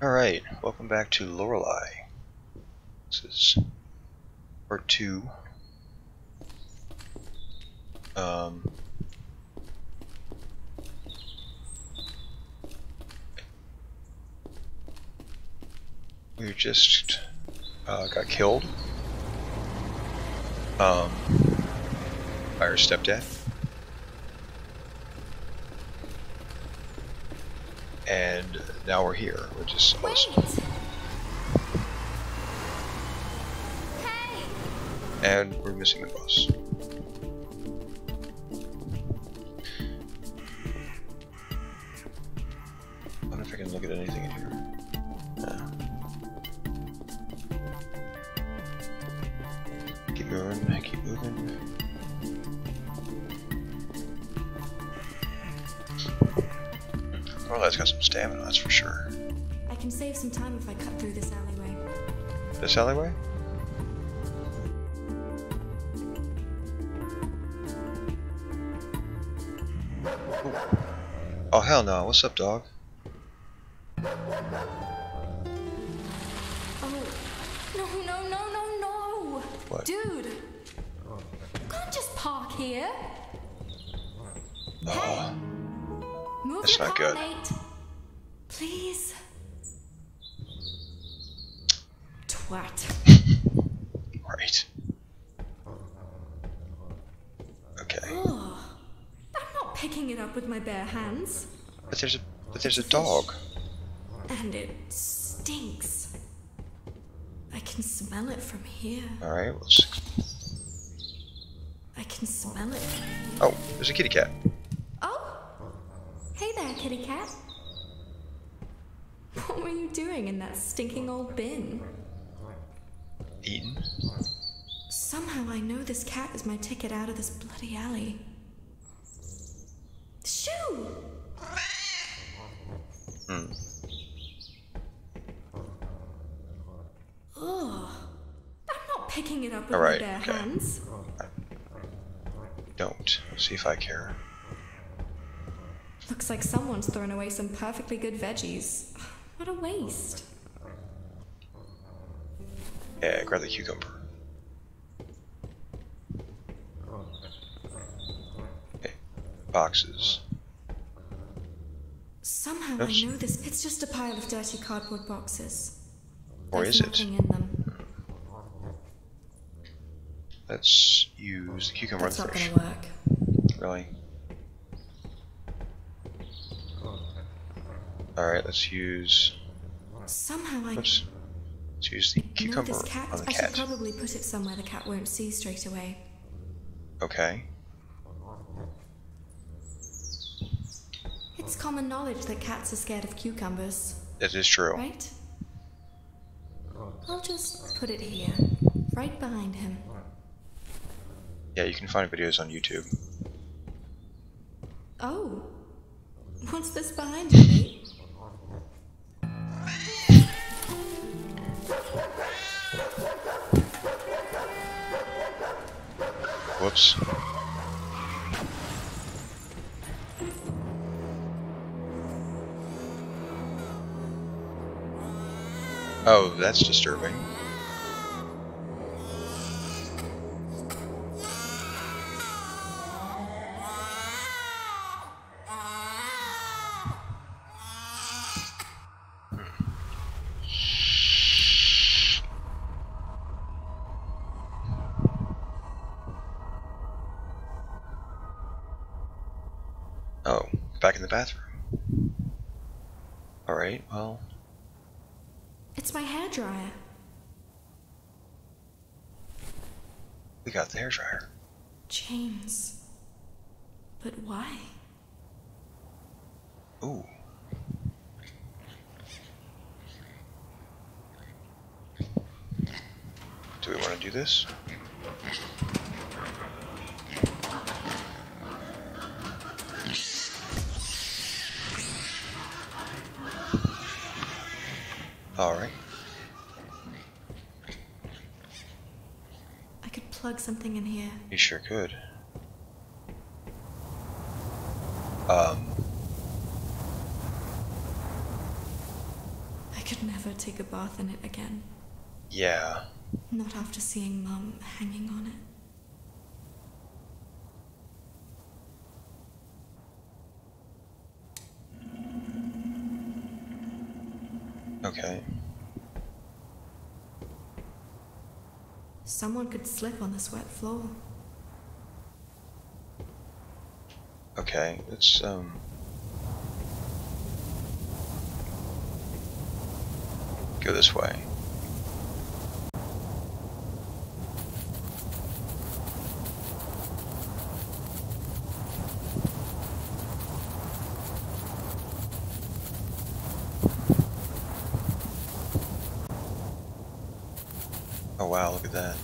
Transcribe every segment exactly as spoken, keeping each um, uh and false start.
Alright, welcome back to Lorelai. This is part two. Um, we just uh, got killed um, by her stepdad. And now we're here, which is awesome. Hey. And we're missing the bus. I wonder if I can look at anything in here. Yeah. Keep moving, keep moving. Well, that's got some stamina, that's for sure. I can save some time if I cut through this alleyway. This alleyway? Ooh. Oh, hell no. What's up, dog? Oh. No, no, no, no, no! What? Dude! You can't just park here! Oh. Hey. Move That's not good. Mate. Please. Twat. Right. Okay. Oh, I'm not picking it up with my bare hands. But there's a but there's a dog. And it stinks. I can smell it from here. All right. We'll see. I can smell it. Oh, there's a kitty cat. Hey there, kitty cat. What were you doing in that stinking old bin? Eating. Somehow I know this cat is my ticket out of this bloody alley. Shoo! Mm. Oh, I'm not picking it up with All right, my bare okay. hands. I don't. See if I care. Looks like someone's thrown away some perfectly good veggies. What a waste. Yeah, grab the cucumber. Okay, boxes. Somehow Oops. I know this. It's just a pile of dirty cardboard boxes. Or There's is it? In them. Let's use the cucumber That's not gonna work. Really? Alright, let's use. Somehow I. Let's use the cucumber this cat, on the cat. I should probably put it somewhere the cat won't see straight away. Okay. It's common knowledge that cats are scared of cucumbers. It is true. Right? I'll just put it here, right behind him. Yeah, you can find videos on YouTube. Oh. What's this behind you, mate? Whoops. Oh, that's disturbing. Back in the bathroom. Alright, well. It's my hairdryer. We got the hairdryer. James. But why? Ooh. Do we want to do this? All right. I could plug something in here. You sure could. Um. I could never take a bath in it again. Yeah. Not after seeing Mum hanging on it. Okay. Someone could slip on this wet floor. Okay, let's um go this way. Wow, look at that.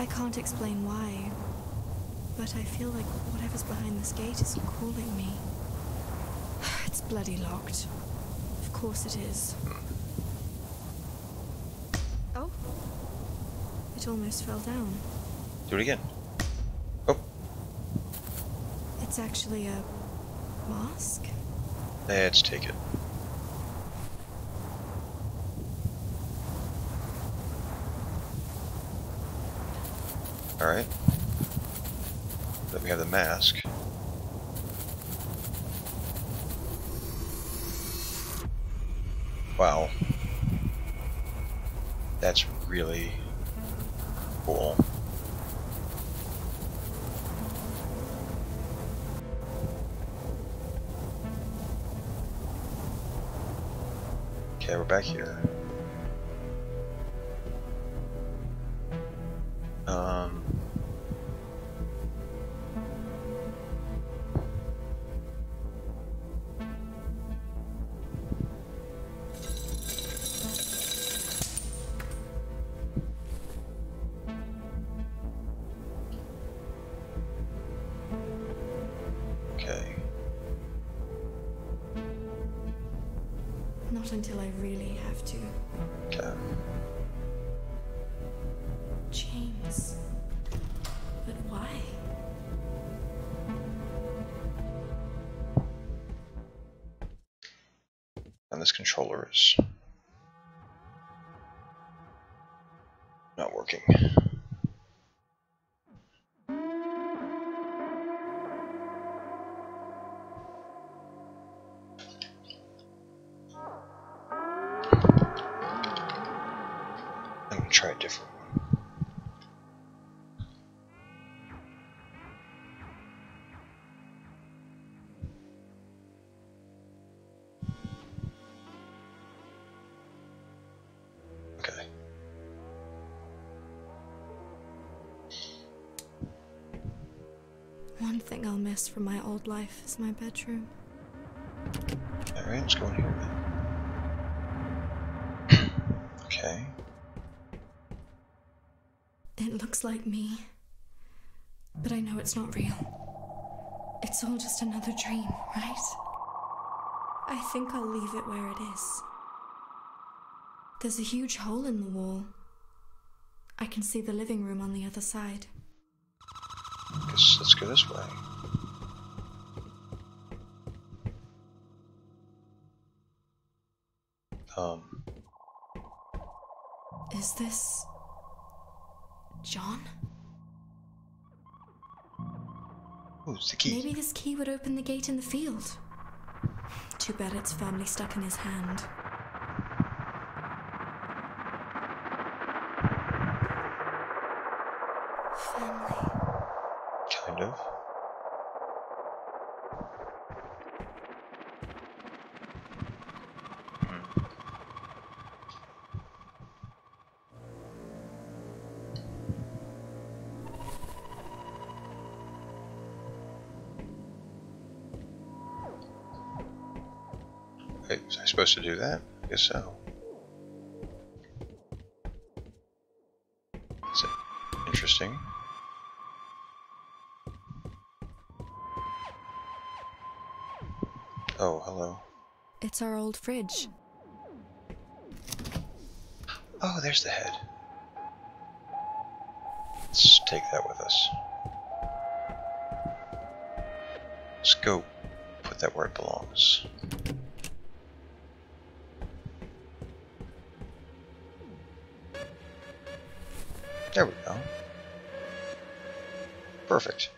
I can't explain why, but I feel like whatever's behind this gate is calling me. It's bloody locked. Of course it is. Oh. It almost fell down. Do it again. Oh. It's actually a mask? Let's take it. Alright. Then we have the mask. Wow. That's really cool. Okay, we're back here. Um... Controllers not working. I'm gonna try a different one. From my old life is my bedroom. Alright, let's go in here then. Okay. It looks like me, but I know it's not real. It's all just another dream, right? I think I'll leave it where it is. There's a huge hole in the wall. I can see the living room on the other side. Guess let's go this way. Um. Is this John? Oh, it's the key. Maybe this key would open the gate in the field. Too bad it's firmly stuck in his hand. Firmly. Kind of. Supposed to do that? I guess so. Is it interesting? Oh, hello. It's our old fridge. Oh, there's the head. Let's take that with us. Let's go. put that where it belongs. There we go. Perfect.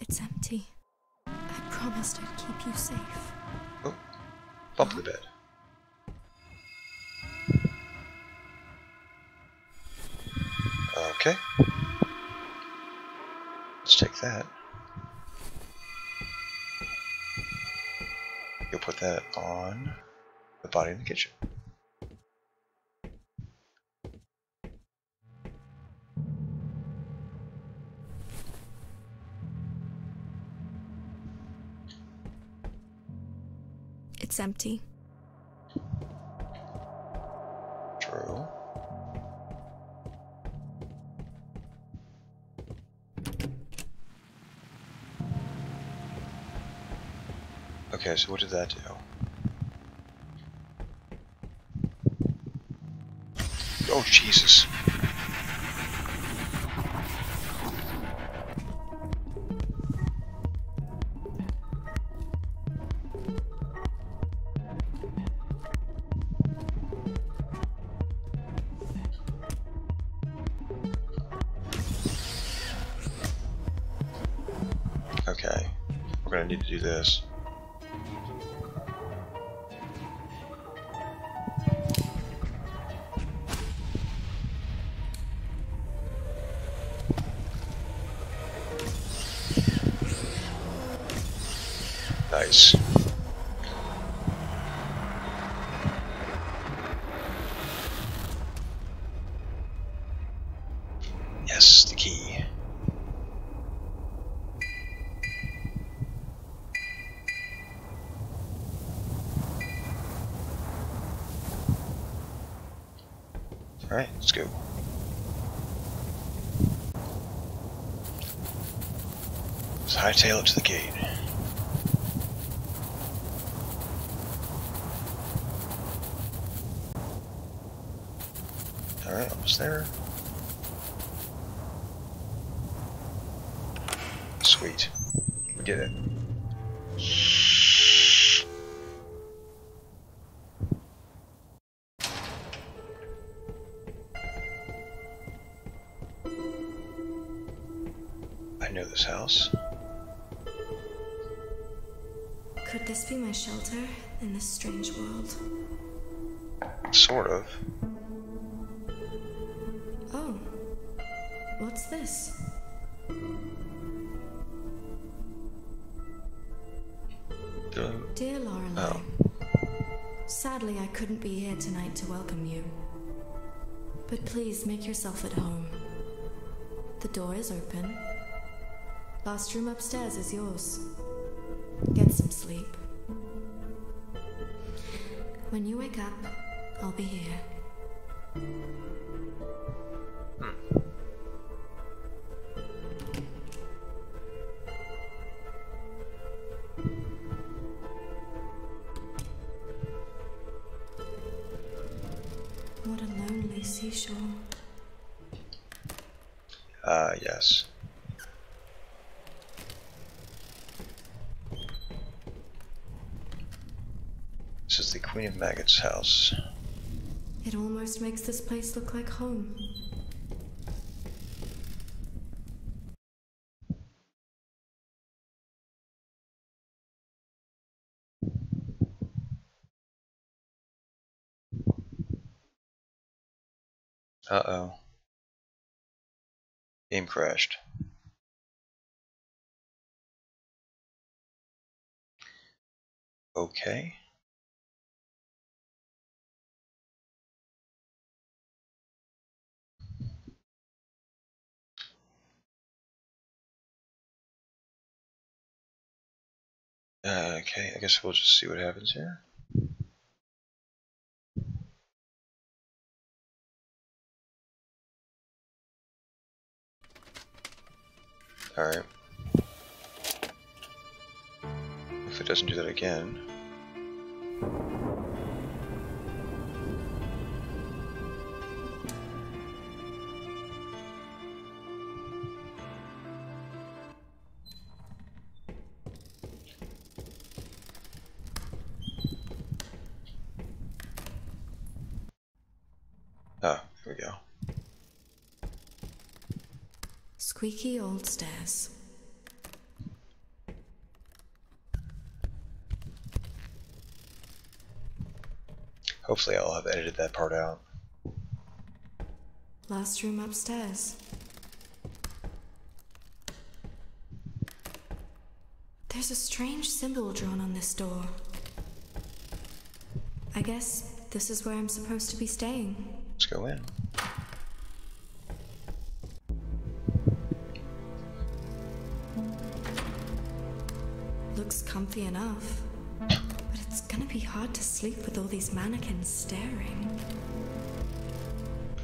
It's empty. I promised I'd keep you safe. Oh, bump the bed. Okay. Let's take that. You'll put that on the body in the kitchen. It's empty. True. Okay, so what did that do? Oh, Jesus. Okay, we're gonna need to do this. Nice. Yes, the key. All right, let's go. Let's hightail it to the gate. Alright, almost there. Sweet. We did it. I know this house. Could this be my shelter in this strange world? Sort of. What's this? Duh. Dear Lorelai, oh. Sadly I couldn't be here tonight to welcome you. But please make yourself at home. The door is open. Last room upstairs is yours. Get some sleep. When you wake up, I'll be here. What a lonely seashore. Ah, uh, yes. This is the Queen of Maggots' house. It almost makes this place look like home. Uh-oh. Game crashed. Okay. Uh, okay, I guess we'll just see what happens here. Alright. If it doesn't do that again. Oh, here we go. Squeaky old stairs. Hopefully I'll have edited that part out. Last room upstairs. There's a strange symbol drawn on this door. I guess this is where I'm supposed to be staying. Let's go in. Looks comfy enough, but it's gonna be hard to sleep with all these mannequins staring.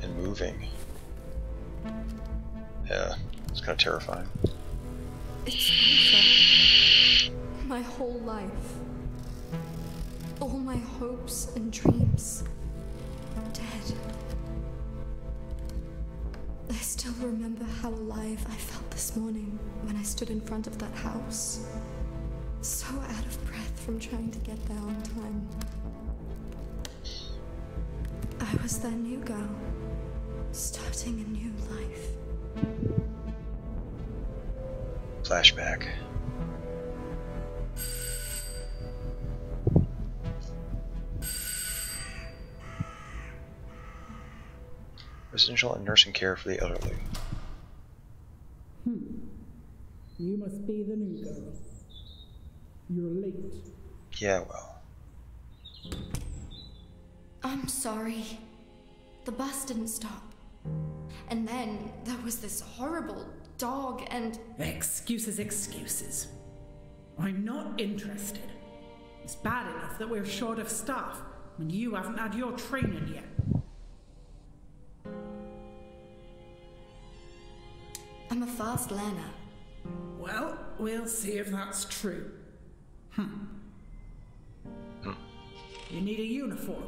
And moving. Yeah, it's kind of terrifying. It's awful. My whole life. All my hopes and dreams, dead. I still remember how alive I felt this morning when I stood in front of that house. So out of breath from trying to get there on time. I was their new girl, starting a new life. Flashback. Residential and nursing care for the elderly. Hmm. You must be the new girl. You're late. Yeah, well. I'm sorry. The bus didn't stop. And then there was this horrible dog and... Excuses, excuses. I'm not interested. It's bad enough that we're short of staff, and you haven't had your training yet. I'm a fast learner. Well, we'll see if that's true. Hmm. Hmm. You need a uniform.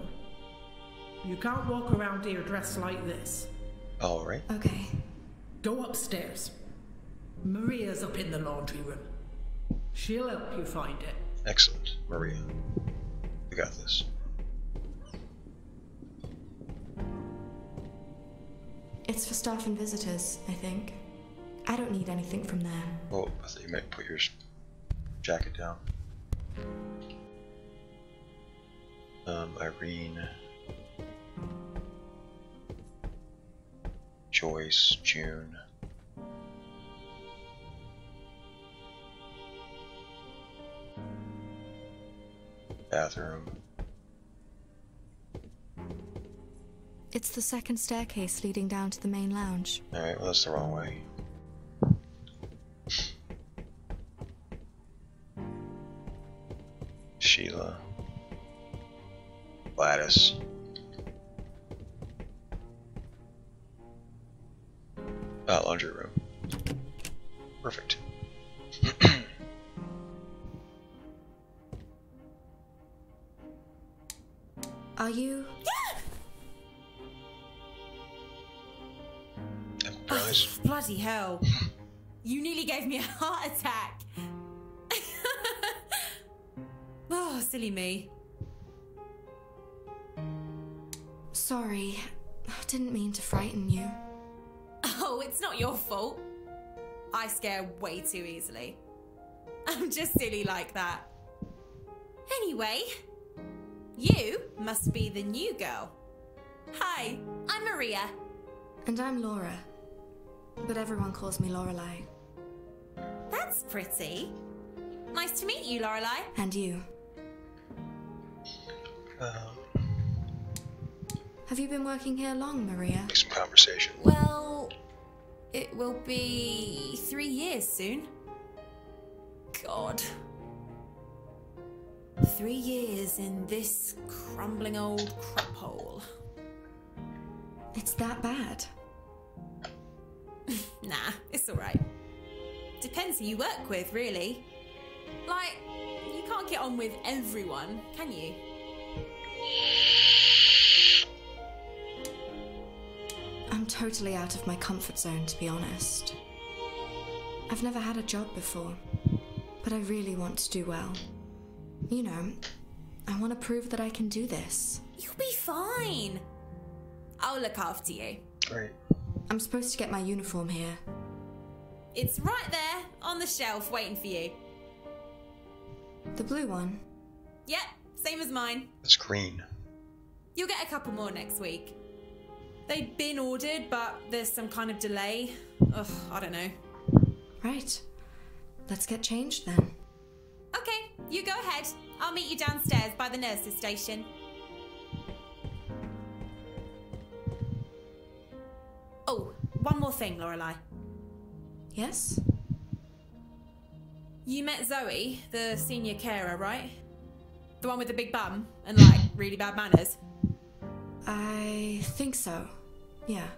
You can't walk around here dressed like this. All right. Okay. Go upstairs. Maria's up in the laundry room. She'll help you find it. Excellent, Maria. You got this. It's for staff and visitors, I think. I don't need anything from there. Oh, I thought you might put your jacket down. Um, Irene. Joyce, June. Bathroom. It's the second staircase leading down to the main lounge. Alright, well that's the wrong way. Sheila, Gladys, uh, laundry room. Perfect. Are you? Yeah! Oh, bloody hell! You nearly gave me a heart attack. Oh, silly me. Sorry, I didn't mean to frighten you. Oh, it's not your fault. I scare way too easily. I'm just silly like that. Anyway, you must be the new girl. Hi, I'm Maria. And I'm Laura. But everyone calls me Lorelai. That's pretty. Nice to meet you, Lorelai. And you. Um, Have you been working here long, Maria? Make some conversation. Well, it will be three years soon. God. Three years in this crumbling old crap hole. It's that bad? Nah, it's alright. Depends who you work with, really. Like, you can't get on with everyone, can you? I'm totally out of my comfort zone, to be honest. I've never had a job before, but I really want to do well. You know, I want to prove that I can do this. You'll be fine. I'll look after you. Great. I'm supposed to get my uniform here. It's right there on the shelf waiting for you. The blue one? Yep, same as mine. It's green. You'll get a couple more next week. They've been ordered, but there's some kind of delay. Ugh, I don't know. Right. Let's get changed then. Okay, you go ahead. I'll meet you downstairs by the nurses' station. Oh, one more thing, Lorelai. Yes? You met Zoe, the senior carer, right? The one with the big bum and, like, really bad manners? I think so, yeah.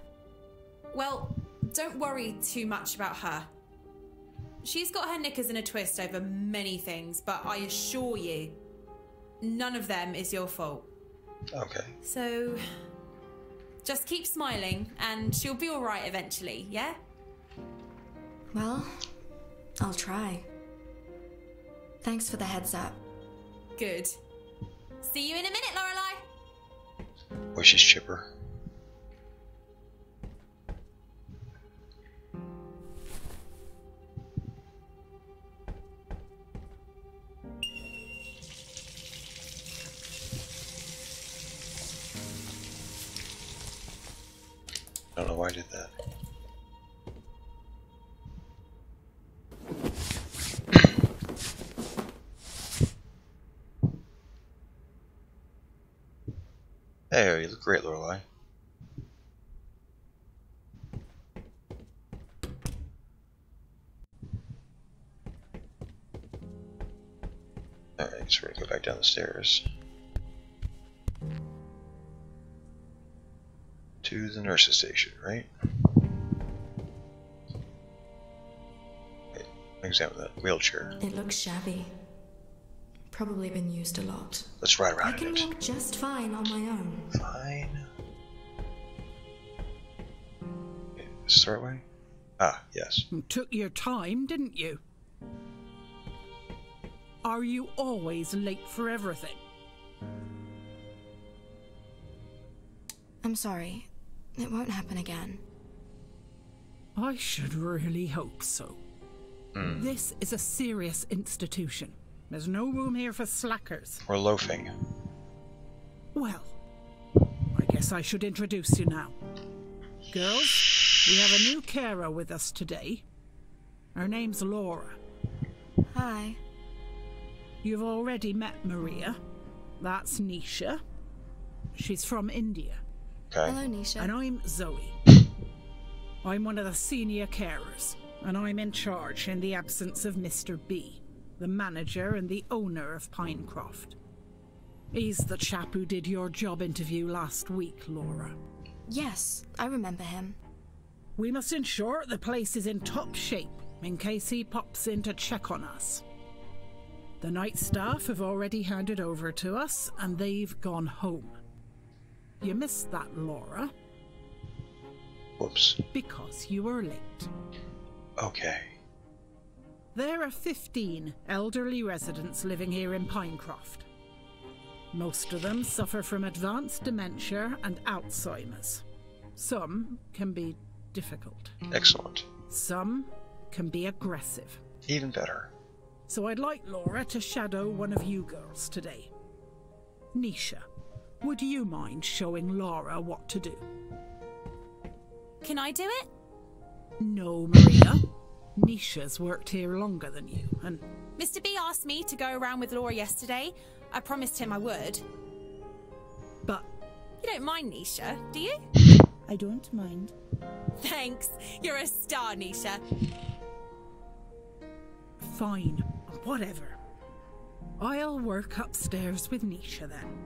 Well, don't worry too much about her. She's got her knickers in a twist over many things, but I assure you, none of them is your fault. Okay. So, just keep smiling and she'll be all right eventually, yeah? Well, I'll try. Thanks for the heads up. Good. See you in a minute, Lorelai. Which is chipper. I don't know why I did that. Hey, you look great, Lorelai. Alright, so we're gonna go back down the stairs. To the nurse's station, right? Okay, examine that wheelchair. It looks shabby. Probably been used a lot. Let's ride around. I can walk just fine on my own. Fine. Is this the right way? Ah, yes. You took your time, didn't you? Are you always late for everything? I'm sorry. It won't happen again. I should really hope so. Mm. This is a serious institution. There's no room here for slackers. Or loafing. Well, I guess I should introduce you now. Girls, we have a new carer with us today. Her name's Laura. Hi. You've already met Maria. That's Nisha. She's from India. Okay. Hello, Nisha. And I'm Zoe. I'm one of the senior carers, and I'm in charge in the absence of Mister B, the manager and the owner of Pinecroft. He's the chap who did your job interview last week, Laura. Yes, I remember him. We must ensure the place is in top shape in case he pops in to check on us. The night staff have already handed over to us and they've gone home. You missed that, Laura. Whoops. Because you were late. Okay. There are fifteen elderly residents living here in Pinecroft. Most of them suffer from advanced dementia and Alzheimer's. Some can be difficult. Excellent. Some can be aggressive. Even better. So I'd like Laura to shadow one of you girls today. Nisha, would you mind showing Laura what to do? Can I do it? No, Maria. Nisha's worked here longer than you, and... Mister B asked me to go around with Laura yesterday. I promised him I would. But... You don't mind Nisha, do you? I don't mind. Thanks. You're a star, Nisha. Fine. Whatever. I'll work upstairs with Nisha then.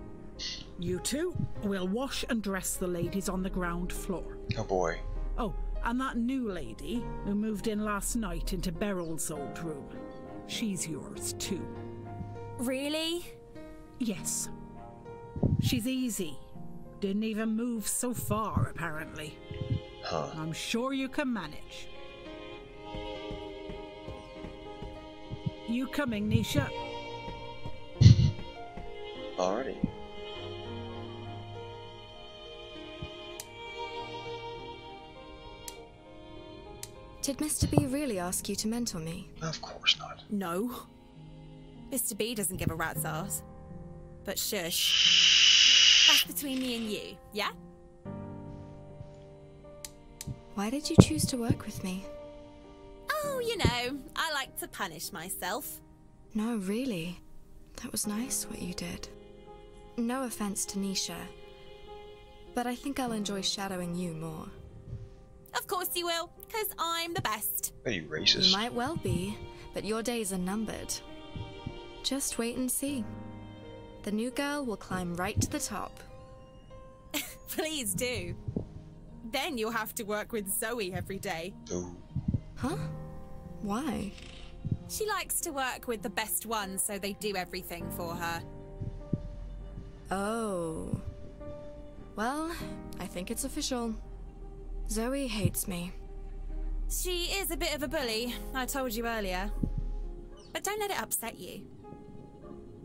You two will wash and dress the ladies on the ground floor. Oh boy. Oh. And that new lady who moved in last night into Beryl's old room, she's yours too. Really? Yes. She's easy. Didn't even move so far, apparently. Huh. I'm sure you can manage. You coming, Nisha? Alrighty. Did Mister B really ask you to mentor me? Of course not. No. Mister B doesn't give a rat's ass. But shush. That's between me and you, yeah? Why did you choose to work with me? Oh, you know, I like to punish myself. No, really. That was nice, what you did. No offense to Nisha, but I think I'll enjoy shadowing you more. Of course you will, because I'm the best. Are you racist? You might well be, but your days are numbered. Just wait and see. The new girl will climb right to the top. Please do. Then you'll have to work with Zoe every day. Ooh. Huh? Why? She likes to work with the best ones, so they do everything for her. Oh. Well, I think it's official. Zoe hates me. She is a bit of a bully, I told you earlier. But don't let it upset you.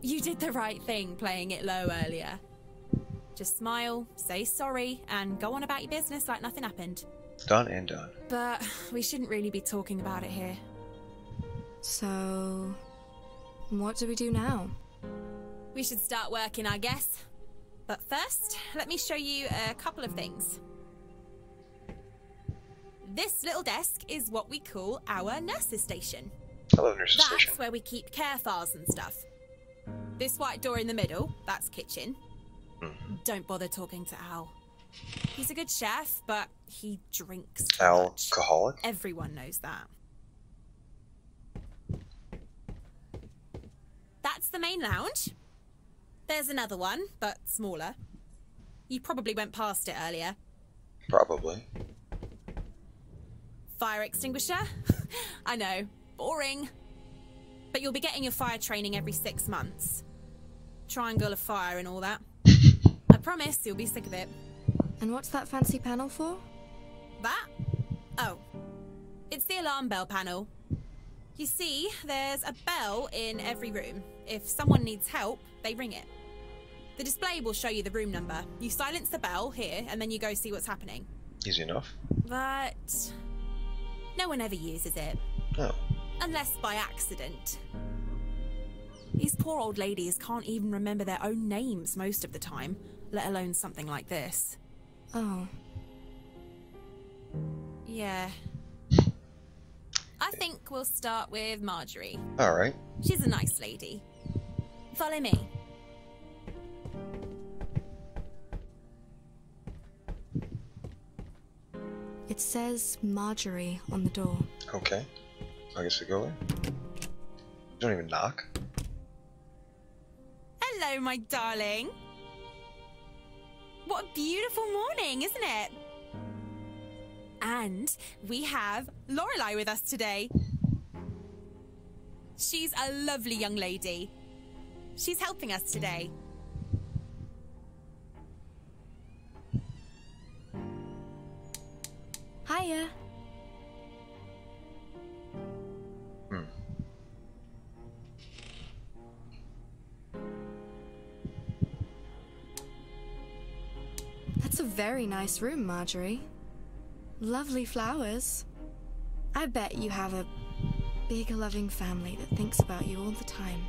You did the right thing playing it low earlier. Just smile, say sorry, and go on about your business like nothing happened. Done and done. But we shouldn't really be talking about it here. So, what do we do now? We should start working, I guess. But first, let me show you a couple of things. This little desk is what we call our nurse's station. Hello, nurse's station. That's where we keep care files and stuff. This white door in the middle, that's kitchen. Mm-hmm. Don't bother talking to Al. He's a good chef, but he drinks too much. Alcoholic? Everyone knows that. That's the main lounge. There's another one, but smaller. You probably went past it earlier. Probably. Fire extinguisher? I know, boring. But you'll be getting your fire training every six months. Triangle of fire and all that. I promise you'll be sick of it. And what's that fancy panel for? That? Oh. It's the alarm bell panel. You see, there's a bell in every room. If someone needs help, they ring it. The display will show you the room number. You silence the bell here, and then you go see what's happening. Easy enough. But no one ever uses it. Oh. Unless by accident. These poor old ladies can't even remember their own names most of the time, let alone something like this. Oh. Yeah. I think we'll start with Marjorie. All right. She's a nice lady. Follow me. It says Marjorie on the door. Okay. I guess we go in. You don't even knock. Hello, my darling. What a beautiful morning, isn't it? And we have Lorelai with us today. She's a lovely young lady. She's helping us today. Hiya. Hmm. That's a very nice room, Marjorie. Lovely flowers. I bet you have a big, loving family that thinks about you all the time.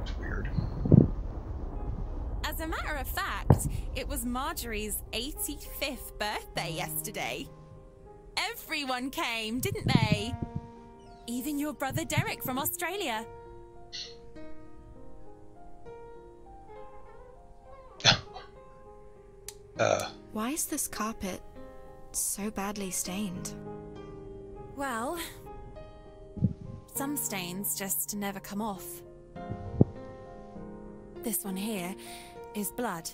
It's weird. As a matter of fact, it was Marjorie's eighty-fifth birthday yesterday. Everyone came, didn't they? Even your brother Derek from Australia. Uh. Why is this carpet so badly stained? Well, some stains just never come off. This one here is blood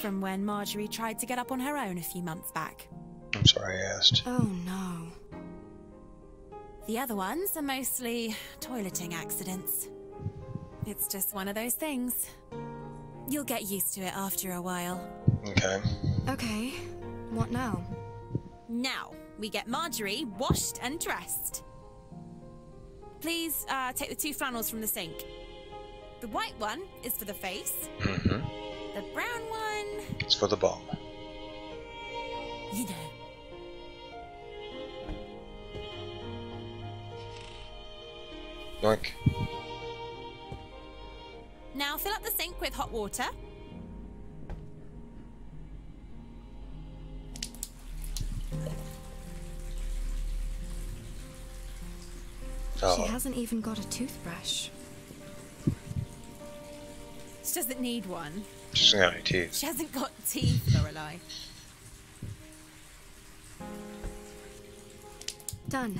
from when Marjorie tried to get up on her own a few months back. I'm sorry I asked. Oh no. The other ones are mostly toileting accidents. It's just one of those things. You'll get used to it after a while. Okay. Okay. What now? Now, we get Marjorie washed and dressed. Please uh, take the two flannels from the sink. The white one is for the face. Mm-hmm. The brown one... It's for the balm. Doink. Now fill up the sink with hot water. Oh. She hasn't even got a toothbrush. She doesn't need one. She's got no teeth. She hasn't got teeth, Lorelai. Done.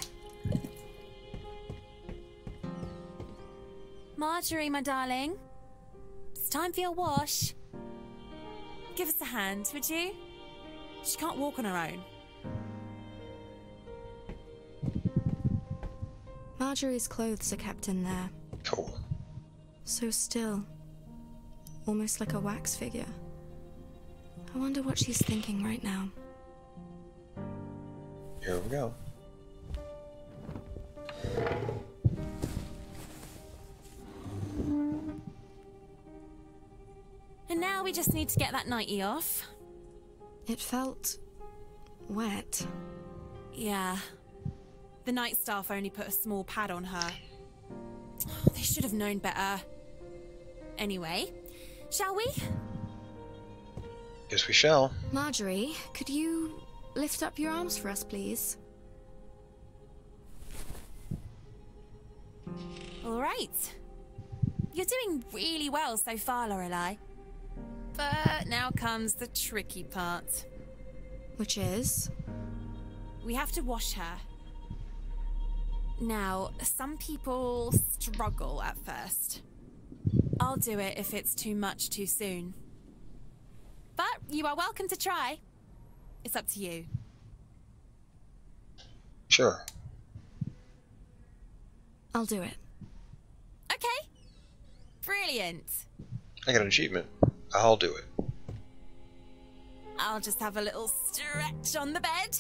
Marjorie, my darling. It's time for your wash. Give us a hand, would you? She can't walk on her own. Marjorie's clothes are kept in there. Cool. So still. Almost like a wax figure. I wonder what she's thinking right now. Here we go. And now we just need to get that nightie off. It felt wet. Yeah. The night staff only put a small pad on her. Oh, they should have known better. Anyway, shall we? Yes, we shall. Marjorie, could you lift up your arms for us, please? All right. You're doing really well so far, Lorelai. But now comes the tricky part. Which is? We have to wash her. Now, some people struggle at first. I'll do it if it's too much too soon. But you are welcome to try. It's up to you. Sure. I'll do it. Okay. Brilliant. I got an achievement. I'll do it. I'll just have a little stretch on the bed.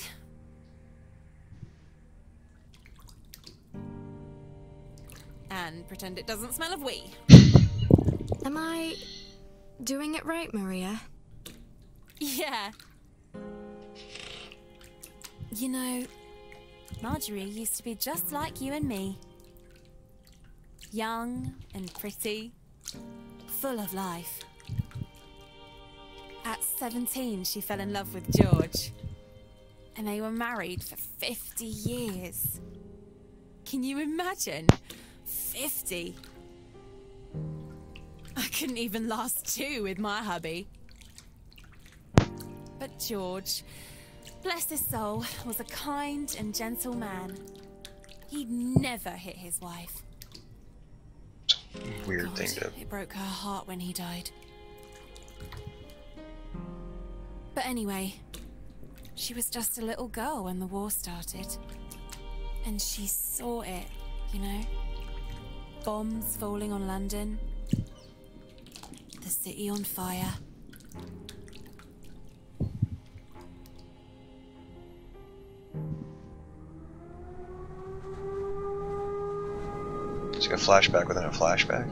And pretend it doesn't smell of wee. Am I doing it right, Maria? Yeah. You know, Marjorie used to be just like you and me. Young and pretty, full of life. At seventeen, she fell in love with George. And they were married for fifty years. Can you imagine? Fifty. I couldn't even last two with my hubby. But George, bless his soul, was a kind and gentle man. He'd never hit his wife. Weird God, thing to... It broke her heart when he died. But anyway, she was just a little girl when the war started. And she saw it, you know? Bombs falling on London, the city on fire. It's like a flashback within a flashback.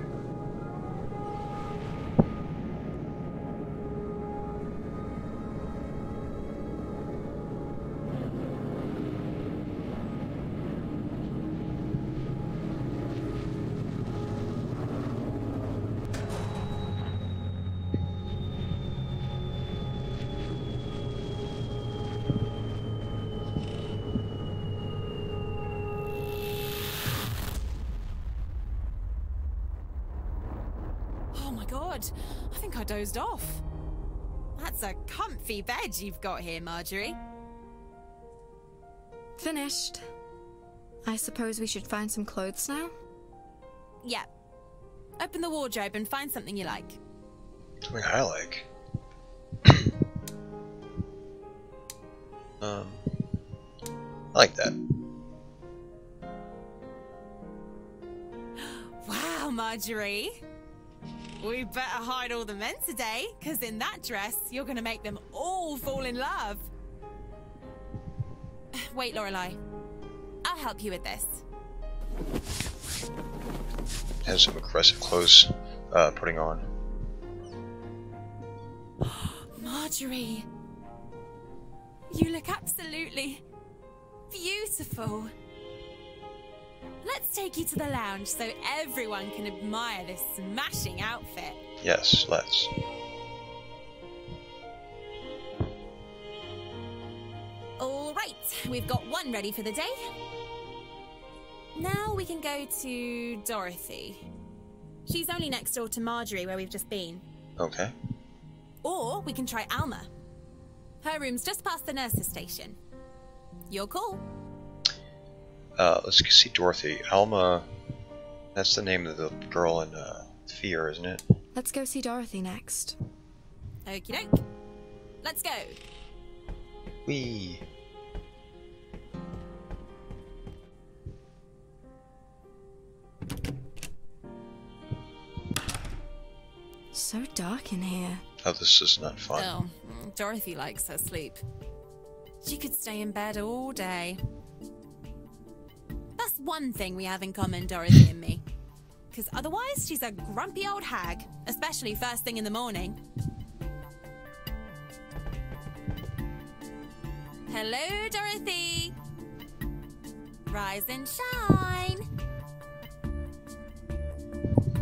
Dozed off. That's a comfy bed you've got here, Marjorie. Finished. I suppose we should find some clothes now? Yeah. Open the wardrobe and find something you like. Something I like? um, I like that. Wow, Marjorie. We better hide all the men today, because in that dress, you're going to make them all fall in love. Wait, Lorelai. I'll help you with this. Has some aggressive clothes uh, putting on. Marjorie! You look absolutely beautiful. Let's take you to the lounge so everyone can admire this smashing outfit. Yes, let's. All right, we've got one ready for the day. Now we can go to Dorothy. She's only next door to Marjorie, where we've just been. Okay. Or we can try Alma. Her room's just past the nurse's station. Your call. Uh, let's see Dorothy. Alma, that's the name of the girl in uh, Fear, isn't it? Let's go see Dorothy next. Okie doke. Let's go. Whee. So dark in here. Oh, this is not fun. Oh, Dorothy likes her sleep. She could stay in bed all day. That's one thing we have in common, Dorothy and me. Because otherwise, she's a grumpy old hag, especially first thing in the morning. Hello, Dorothy. Rise and shine.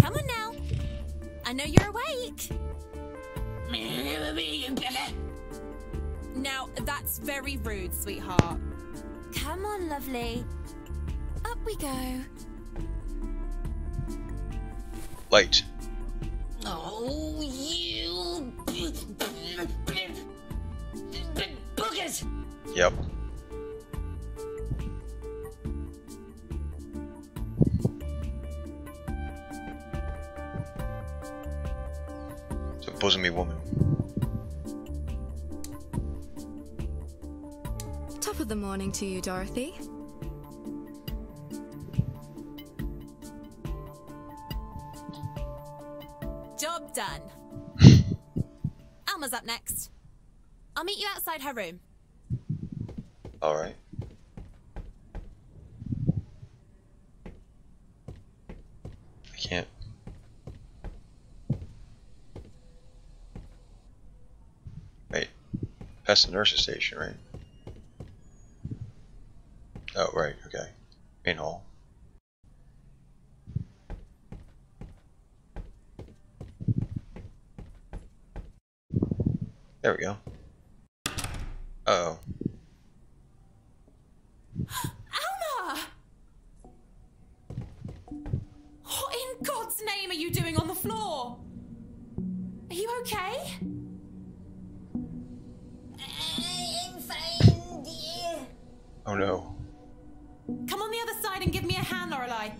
Come on now. I know you're awake. Now, that's very rude, sweetheart. Come on, lovely. Up we go. Light. Oh, you boogers! Yep. It's a bosomy woman. Top of the morning to you, Dorothy. Job done. Alma's up next. I'll meet you outside her room. All right. I can't. Wait. Past the nurse's station, right? Oh, right. Okay. Main hall. There we go. Uh oh. Alma! What in God's name are you doing on the floor? Are you okay? I'm fine, dear. Oh no. Come on the other side and give me a hand, Lorelai.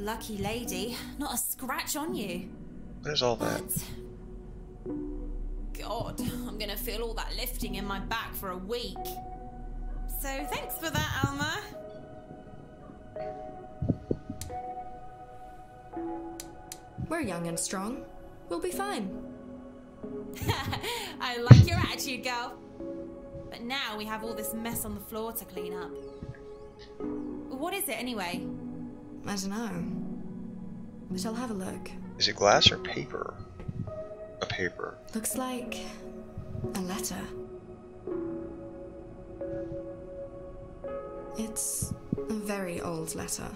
Lucky lady, not a scratch on you. What is all that? God, I'm gonna feel all that lifting in my back for a week. So thanks for that, Alma. We're young and strong. We'll be fine. I like your attitude, girl. But now we have all this mess on the floor to clean up. What is it anyway? I don't know, but I'll have a look. Is it glass or paper? A paper. Looks like a letter. It's a very old letter.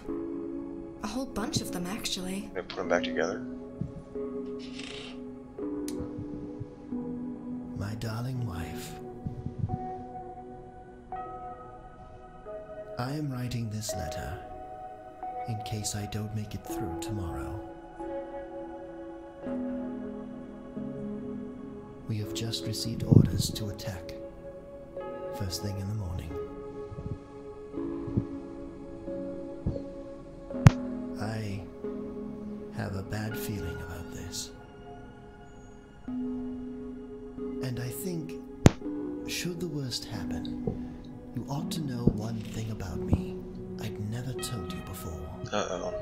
A whole bunch of them, actually. They put them back together. My darling wife, I am writing this letter in case I don't make it through tomorrow. We have just received orders to attack, first thing in the morning. I have a bad feeling about this. And I think, should the worst happen, you ought to know one thing about me I'd never told you before. Uh-oh.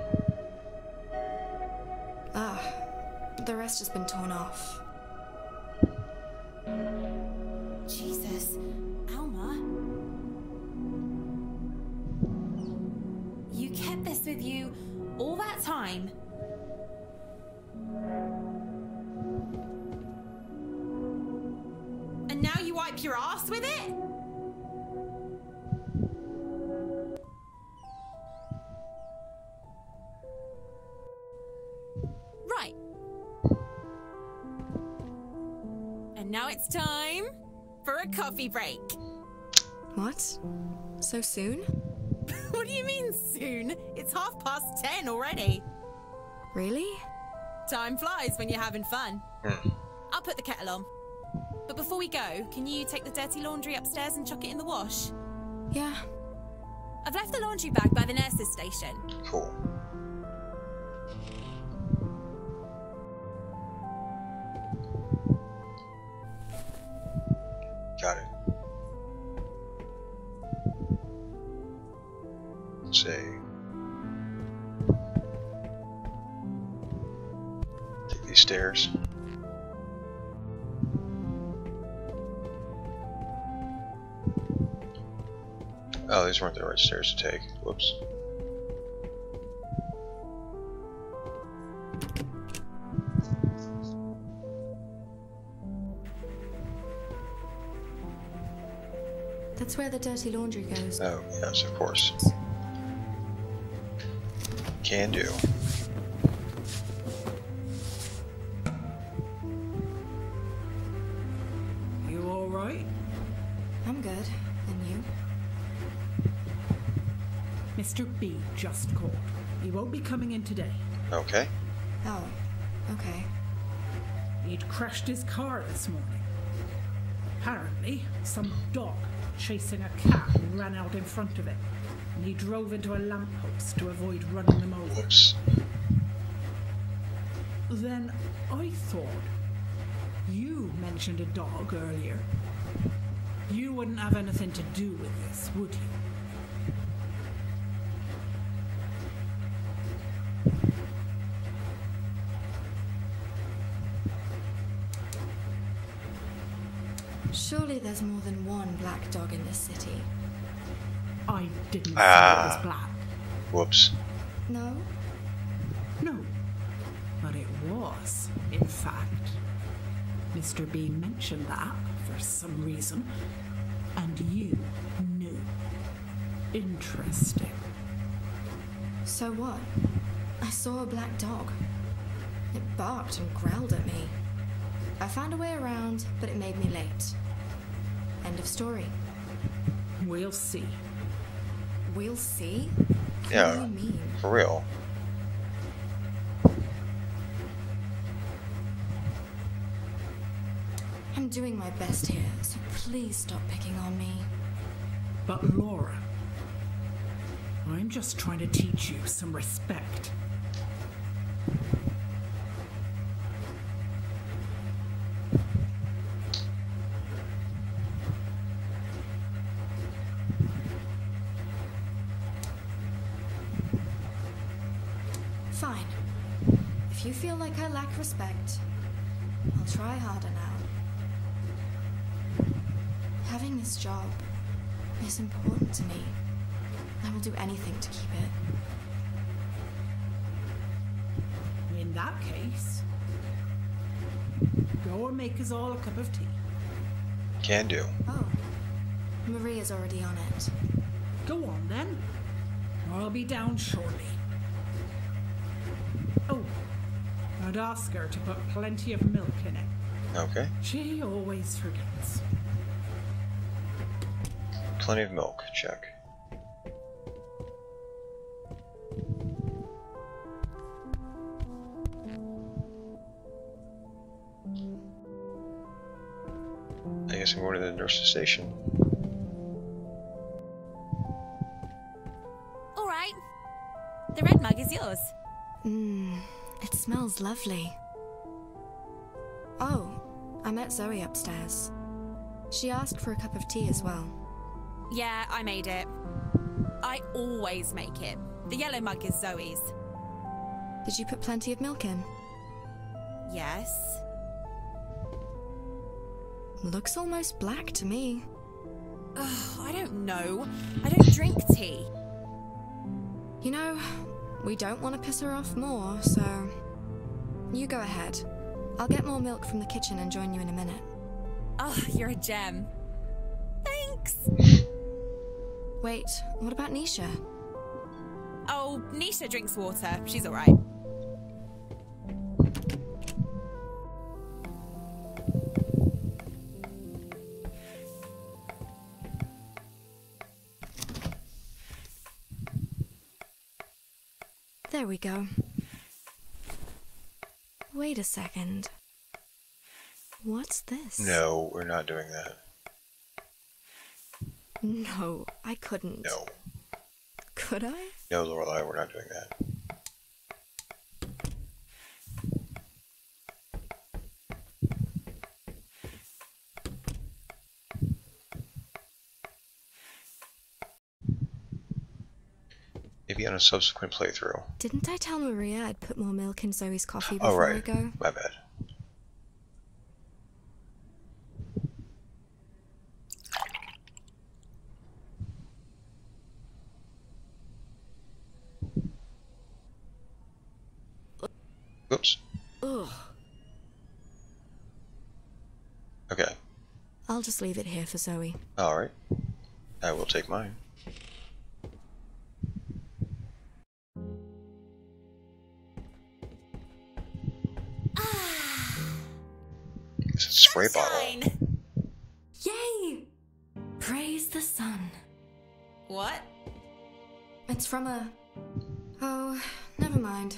Ah, the rest has been torn off. Jesus, Alma. You kept this with you all that time? wipe your ass with it? Right. And now it's time for a coffee break. What? So soon? What do you mean soon? It's half past ten already. Really? Time flies when you're having fun. I'll put the kettle on. But before we go, can you take the dirty laundry upstairs and chuck it in the wash? Yeah. I've left the laundry bag by the nurse's station. Cool. Got it. Say, take these stairs. Oh, these weren't the right stairs to take. Whoops. That's where the dirty laundry goes. Oh, yes, of course. Can do. You all right? I'm good. And you? Mister B just called. He won't be coming in today. Okay. Oh, okay. He'd crashed his car this morning. Apparently, some dog chasing a cat ran out in front of it. And he drove into a lamppost to avoid running them over. Oops. Then I thought you mentioned a dog earlier. You wouldn't have anything to do with this, would you? Surely there's more than one black dog in this city. I didn't ah. say it was black. Whoops. No? No. But it was, in fact. Mister B mentioned that for some reason. And you knew. Interesting. So what? I saw a black dog. It barked and growled at me. I found a way around, but it made me late. End of story. We'll see. We'll see? What yeah, do you mean? For real. I'm doing my best here, so please stop picking on me. But Laura, I'm just trying to teach you some respect. I lack respect. I'll try harder now. Having this job is important to me. I will do anything to keep it. In that case, go and make us all a cup of tea. Can do. Oh, Maria's already on it. Go on then, or I'll be down shortly. Oh. I'd ask her to put plenty of milk in it. Okay. She always forgets. Plenty of milk, check. I guess I'm going to the nurse's station. All right. The red mug is yours. Mmm. It smells lovely. Oh, I met Zoe upstairs. She asked for a cup of tea as well. Yeah, I made it. I always make it. The yellow mug is Zoe's. Did you put plenty of milk in? Yes. Looks almost black to me. Ugh, I don't know. I don't drink tea. You know, we don't want to piss her off more, so you go ahead. I'll get more milk from the kitchen and join you in a minute. Oh, you're a gem. thanks. Wait, what about Nisha? Oh, Nisha drinks water. She's all right. There we go. Wait a second. What's this? No, we're not doing that. No, I couldn't. No. Could I? No, Lorelai, we're not doing that. Maybe on a subsequent playthrough. Didn't I tell Maria I'd put more milk in Zoe's coffee before oh, right. I go? My bad. Oops. Ugh. Okay. I'll just leave it here for Zoe. Alright. I will take mine. Ah, it's a spray sunshine. bottle. Yay! Praise the sun. What? It's from a... Oh, never mind.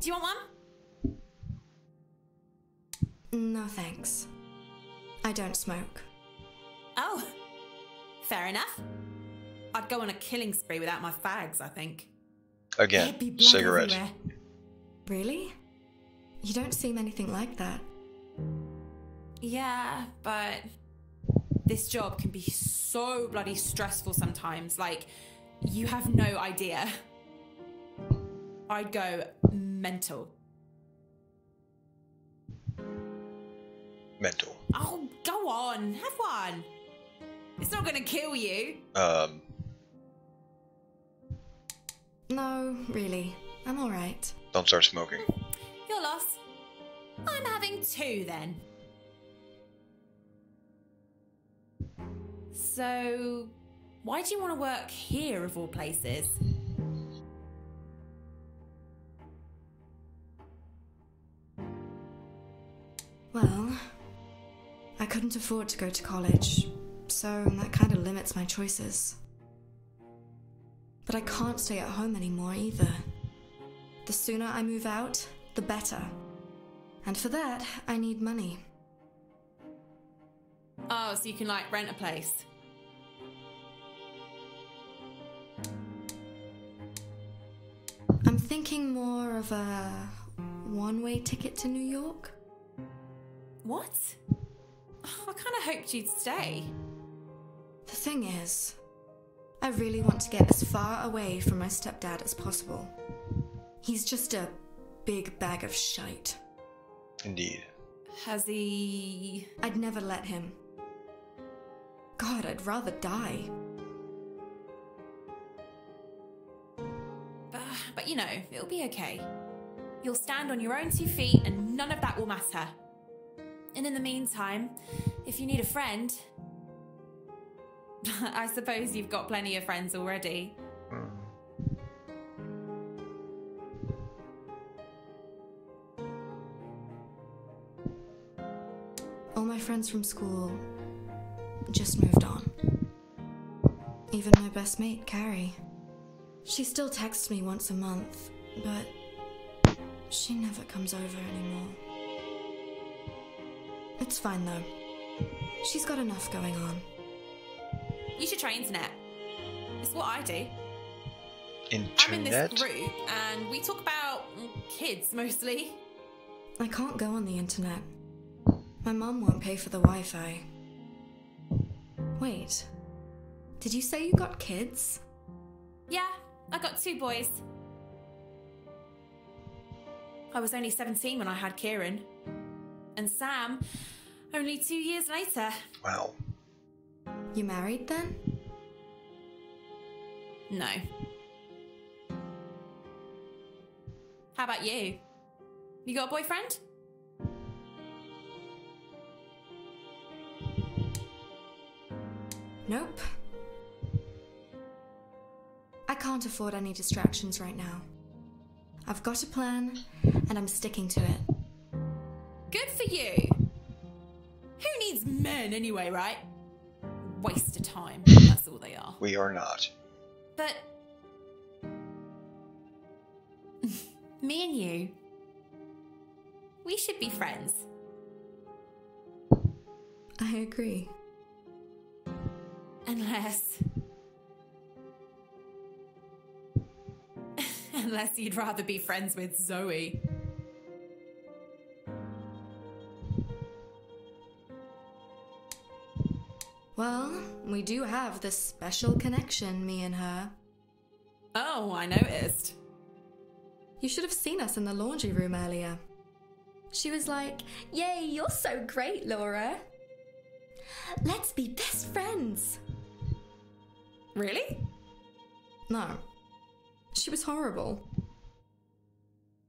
Do you want one? No, thanks. I don't smoke. Oh, fair enough. I'd go on a killing spree without my fags, I think. Again, cigarette. Everywhere. Really? You don't seem anything like that. Yeah, but this job can be so bloody stressful sometimes. Like, you have no idea. I'd go mental. Mental. Oh, go on. Have one. It's not going to kill you. Um. No, really. I'm all right. Don't start smoking. Your loss. I'm having two then. So, why do you want to work here of all places? Well, I couldn't afford to go to college, so that kind of limits my choices. But I can't stay at home anymore either. The sooner I move out, the better. And for that, I need money. Oh, so you can, like, rent a place. I'm thinking more of a one-way ticket to New York. What? I kind of hoped you'd stay. The thing is, I really want to get as far away from my stepdad as possible. He's just a big bag of shite. Indeed. Has he... I'd never let him. God, I'd rather die. But, but you know, it'll be okay. You'll stand on your own two feet and none of that will matter. And in the meantime, if you need a friend, I suppose you've got plenty of friends already. Mm. All my friends from school just moved on. Even my best mate, Carrie. She still texts me once a month, but she never comes over anymore. It's fine though. She's got enough going on. You should try internet. It's what I do. Internet? I'm in this group and we talk about kids mostly. I can't go on the internet. My mum won't pay for the Wi-Fi. Wait. Did you say you got kids? Yeah, I got two boys. I was only seventeen when I had Kieran. And Sam, only two years later. Wow. You married then? No. How about you? You got a boyfriend? Nope. I can't afford any distractions right now. I've got a plan, and I'm sticking to it. Good for you. Who needs men anyway, right? Waste of time. That's all they are. We are not. But... me and you, we should be friends. I agree. Unless... unless you'd rather be friends with Zoe. Well, we do have this special connection, me and her. Oh, I noticed. You should have seen us in the laundry room earlier. She was like, yay, you're so great, Laura. Let's be best friends. Really? No. She was horrible.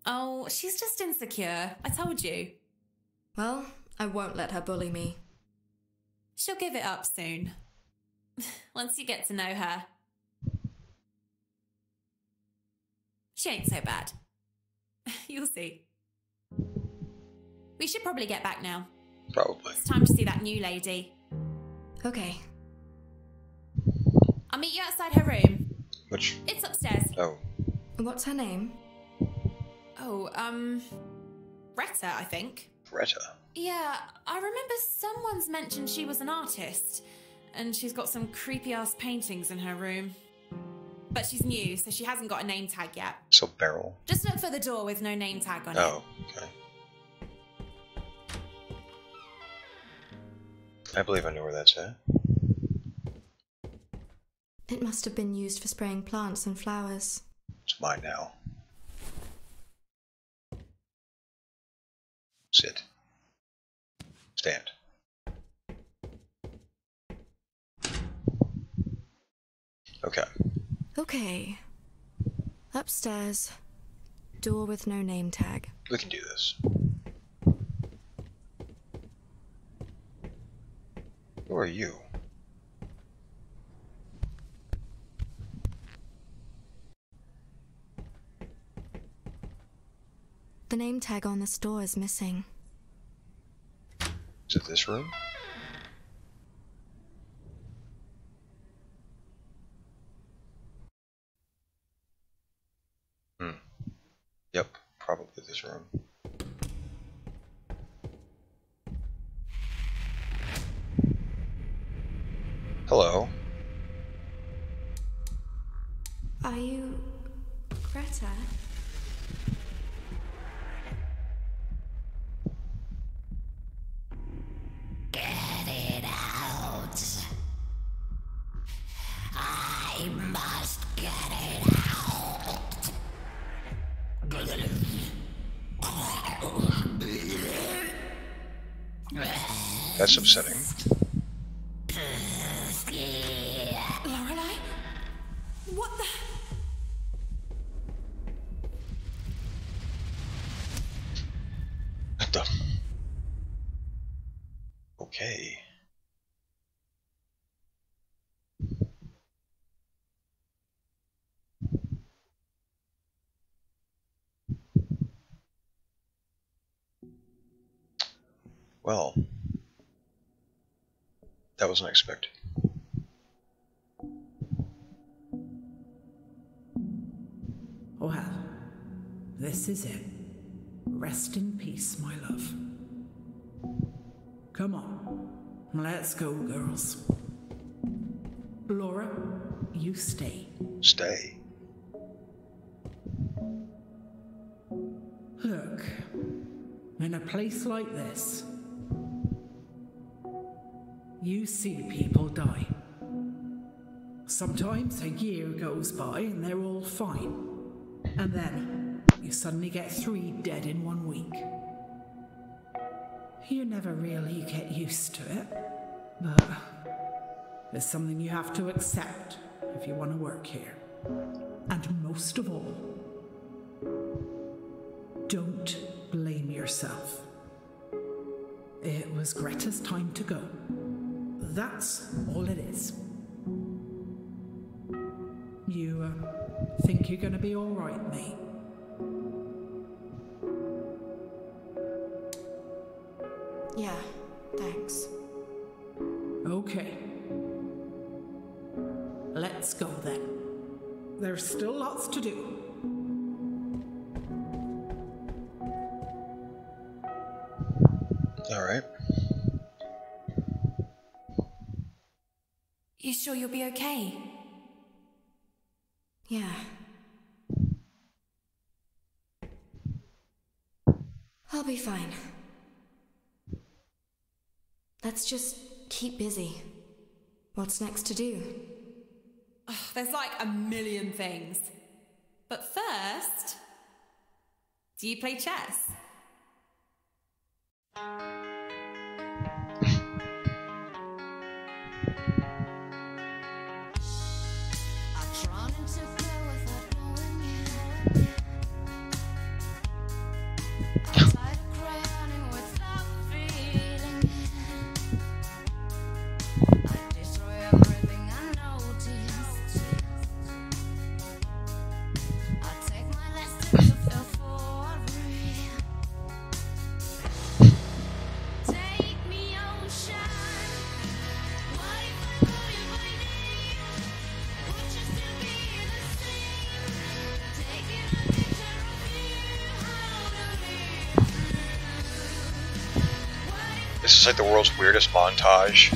Oh, she's just insecure. I told you. Well, I won't let her bully me. She'll give it up soon. Once you get to know her. She ain't so bad. You'll see. We should probably get back now. Probably. It's time to see that new lady. Okay. I'll meet you outside her room. Which? It's upstairs. Oh. What's her name? Oh, um... Bretta, I think. Bretta? Yeah, I remember someone's mentioned she was an artist. And she's got some creepy-ass paintings in her room. But she's new, so she hasn't got a name tag yet. So Beryl. Just look for the door with no name tag on oh, it. Oh, okay. I believe I know where that's at. It must have been used for spraying plants and flowers. It's mine now. Sit. Stand. Okay. Okay. Upstairs. Door with no name tag. We can do this. Who are you? The name tag on this door is missing. Is it this room? Hmm. Yep, probably this room. Hello. Are you... Greta? Get it out. I must get it out. That's upsetting. Well, that wasn't expected. Well, this is it. Rest in peace, my love. Come on, let's go, girls. Laura, you stay. Stay? Look, in a place like this, you see people die. Sometimes a year goes by and they're all fine. And then you suddenly get three dead in one week. You never really get used to it, but there's something you have to accept if you want to work here. And most of all, don't blame yourself. It was Greta's time to go. That's all it is. You uh, think you're gonna be all right, mate? Yeah, thanks. Okay. Let's go then. There's still lots to do. All right. You sure you'll be okay? Yeah. I'll be fine. Let's just keep busy. What's next to do? Ugh, there's like a million things. But first, do you play chess? It's like the world's weirdest montage.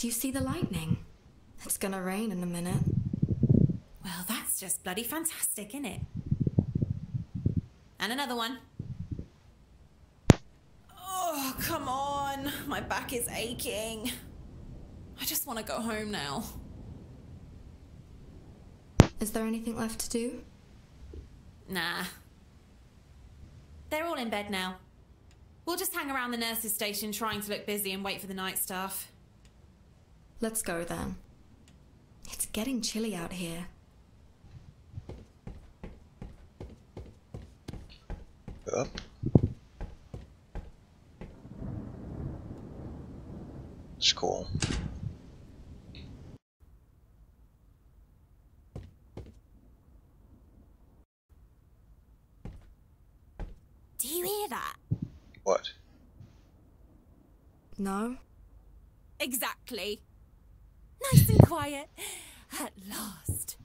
Do you see the lightning? It's gonna rain in a minute. Well, that's just bloody fantastic, isn't it? And another one. Oh, come on. My back is aching. I just want to go home now. Is there anything left to do? Nah. They're all in bed now. We'll just hang around the nurses' station trying to look busy and wait for the night staff. Let's go then. It's getting chilly out here. Up. It's cool. Do you hear that? What? No. Exactly. Nice and quiet, at last.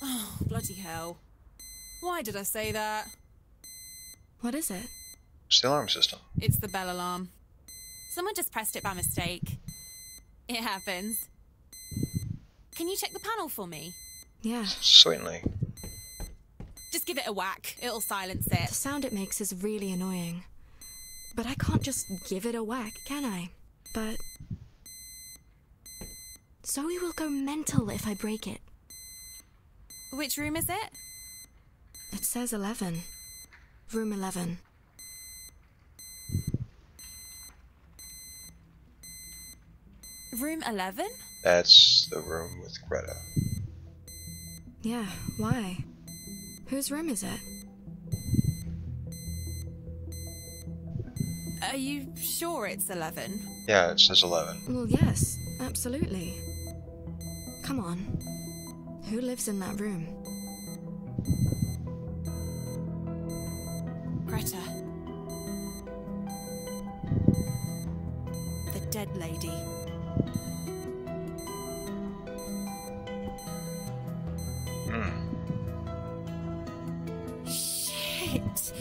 Oh, bloody hell. Why did I say that? What is it? It's the alarm system. It's the bell alarm. Someone just pressed it by mistake. It happens. Can you check the panel for me? Yeah. Certainly. Just give it a whack. It'll silence it. The sound it makes is really annoying. But I can't just give it a whack, can I? But... Zoe will go mental if I break it. Which room is it? It says eleven. Room eleven. Room eleven? That's the room with Greta. Yeah, why? Whose room is it? Are you sure it's eleven? Yeah, it says eleven. Well, yes, absolutely. Come on. Who lives in that room? Greta. The dead lady. Mm. Shit!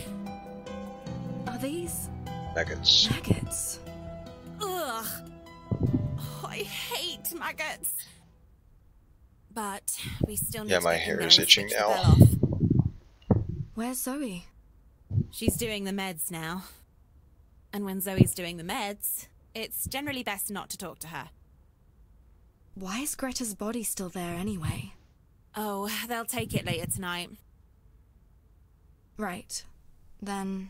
Are these... maggots. Maggots? Ugh! Oh, I hate maggots! But we still need yeah, my to hair is itching now. Where's Zoe? She's doing the meds now. And when Zoe's doing the meds, it's generally best not to talk to her. Why is Greta's body still there anyway? Oh, they'll take it later tonight. Right. Then,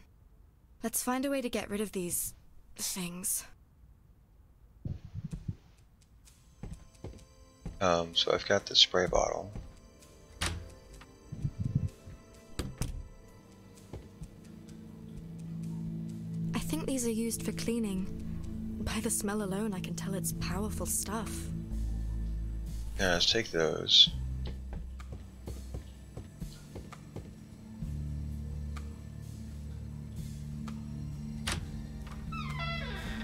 let's find a way to get rid of these things. Um, so I've got the spray bottle. I think these are used for cleaning. By the smell alone, I can tell it's powerful stuff. Yeah, let's take those.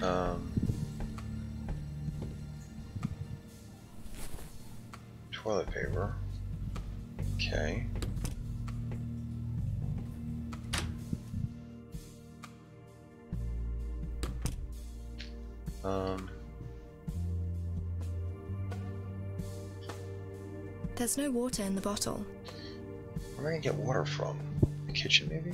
Um... Toilet paper. Okay. Um. There's no water in the bottle. Where am I gonna get water from? The kitchen, maybe?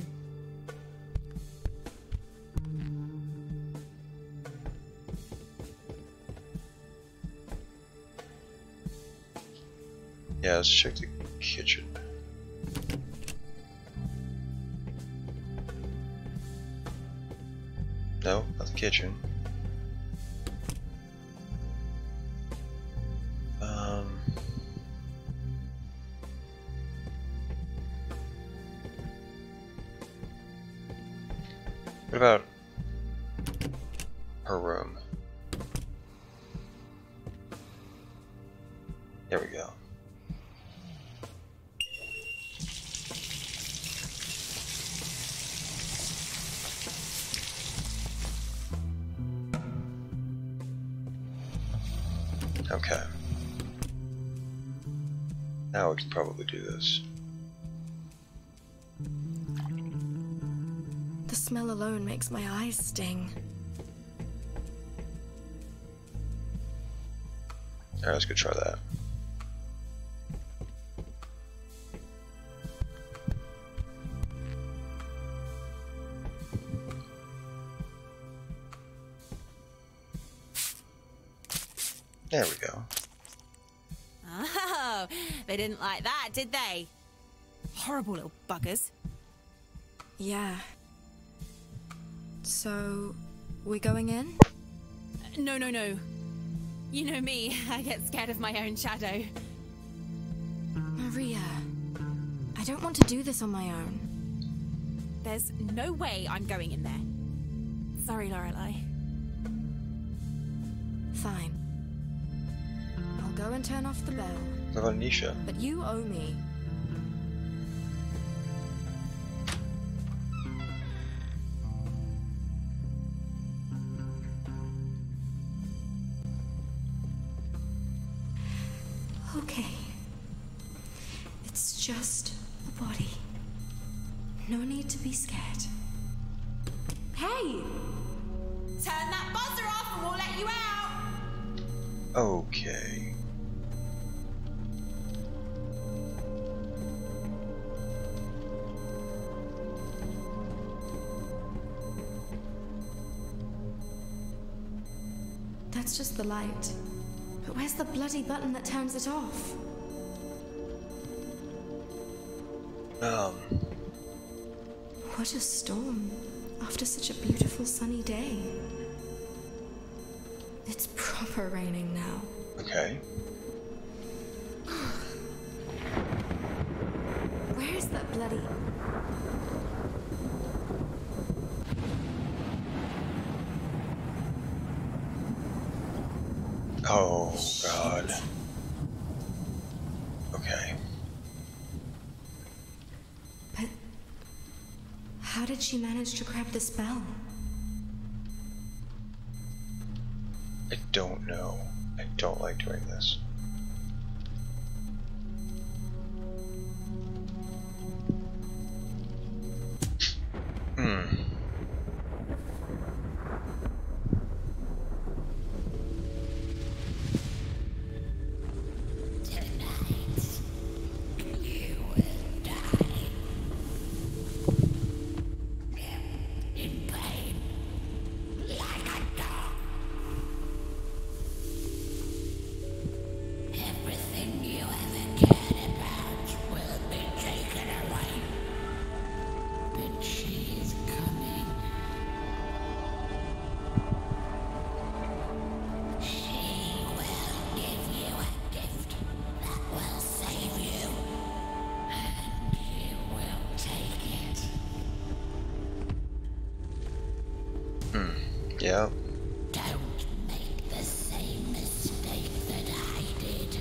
Yeah, let's check the kitchen. No, not the kitchen. Um, what about her room? There we go. Okay. Now we can probably do this. The smell alone makes my eyes sting. Alright, let's go try that. There we go. Oh, they didn't like that, did they? Horrible little buggers. Yeah. So, we're going in? No, no, no. You know me, I get scared of my own shadow. Maria, I don't want to do this on my own. There's no way I'm going in there. Sorry, Lorelai. Fine. Go and turn off the bell. What about Nisha? But you owe me. Okay. It's just a body. No need to be scared. Hey! Turn that buzzer off and we'll let you out! Okay. That's just the light. But where's the bloody button that turns it off? Um. What a storm after such a beautiful sunny day. It's proper raining now. Okay. Where is that bloody... Oh, God. Okay. How did she manage to grab this bell? I don't know. I don't like doing this. Hmm. Yeah. Don't make the same mistake that I did.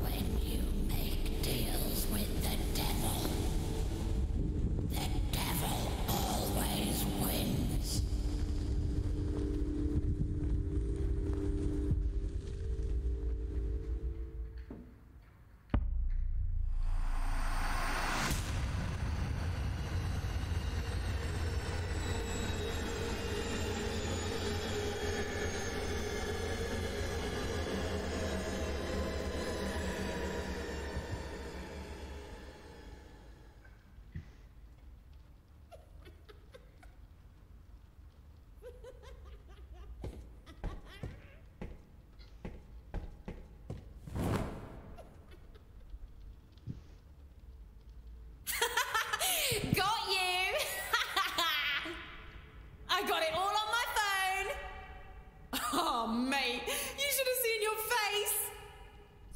When you make deals with the devil, the devil always wins.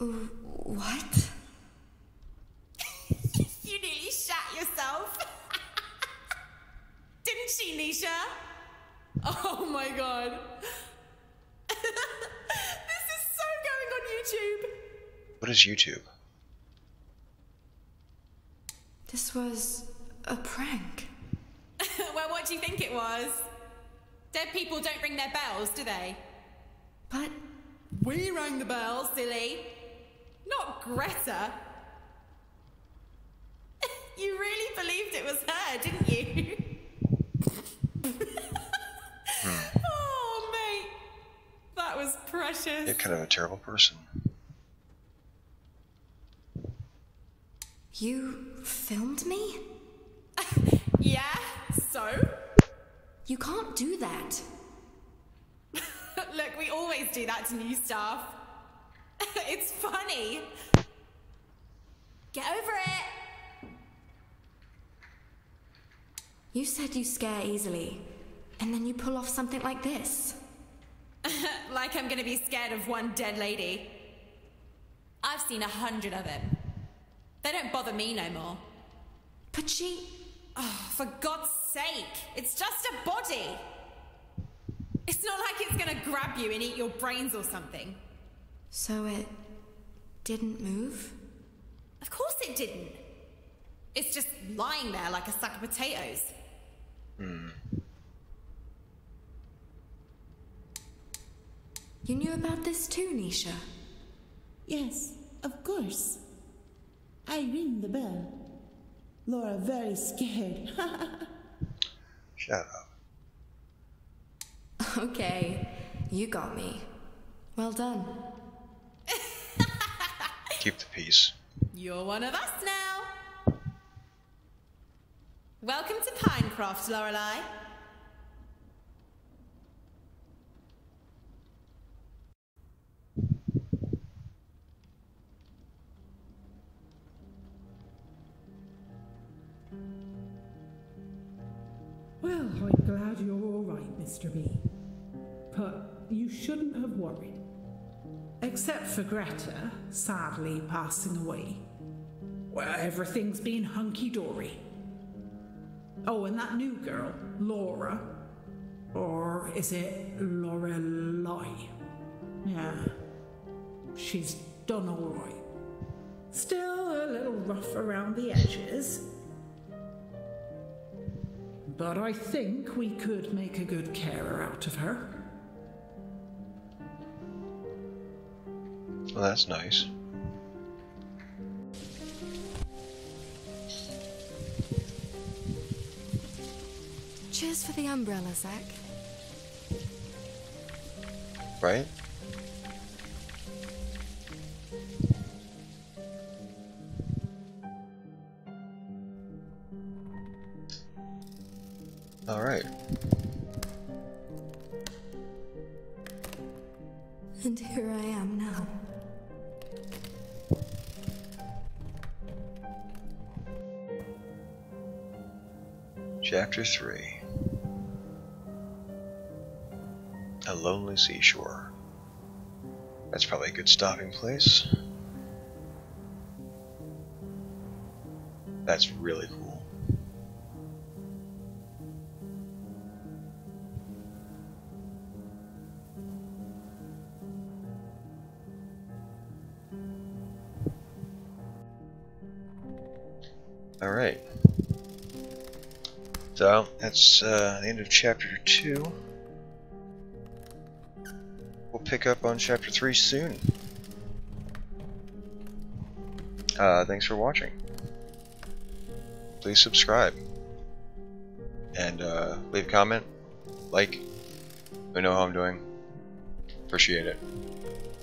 What? You nearly shat yourself. Didn't she, Nisha? Oh my god. This is so going on YouTube. What is YouTube? This was a prank. Well, what do you think it was? Dead people don't ring their bells, do they? But... we rang the bell, silly. Not Greta. You really believed it was her, didn't you? Oh, mate. That was precious. You're kind of a terrible person. You filmed me? Yeah, so? You can't do that. Look, we always do that to new staff. It's funny. Get over it. You said you scare easily, and then you pull off something like this. Like I'm gonna be scared of one dead lady. I've seen a hundred of them. They don't bother me no more. But she... oh, for God's sake, it's just a body. It's not like it's gonna grab you and eat your brains or something. So it didn't move? Of course it didn't. It's just lying there like a sack of potatoes. Mm. You knew about this too, Nisha? Yes, of course. I ring the bell. Laura very scared. Shut up. Okay, you got me. Well done. Keep the peace. You're one of us now. Welcome to Pinecroft, Lorelai. Well, I'm glad you're all right, Mister B. But you shouldn't have worried. Except for Greta, sadly passing away. Well, everything's been hunky-dory. Oh, and that new girl, Laura. Or is it Lorelai? Yeah. She's done all right. Still a little rough around the edges. But I think we could make a good carer out of her. Well, that's nice. Cheers for the umbrella, Zach. Right? All right. And here I am now. Chapter three. A lonely seashore. That's probably a good stopping place. That's really cool. Alright. So, that's uh, the end of chapter two. Pick up on chapter three soon. Uh, thanks for watching. Please subscribe and uh, leave a comment, like, let me know how I'm doing. Appreciate it.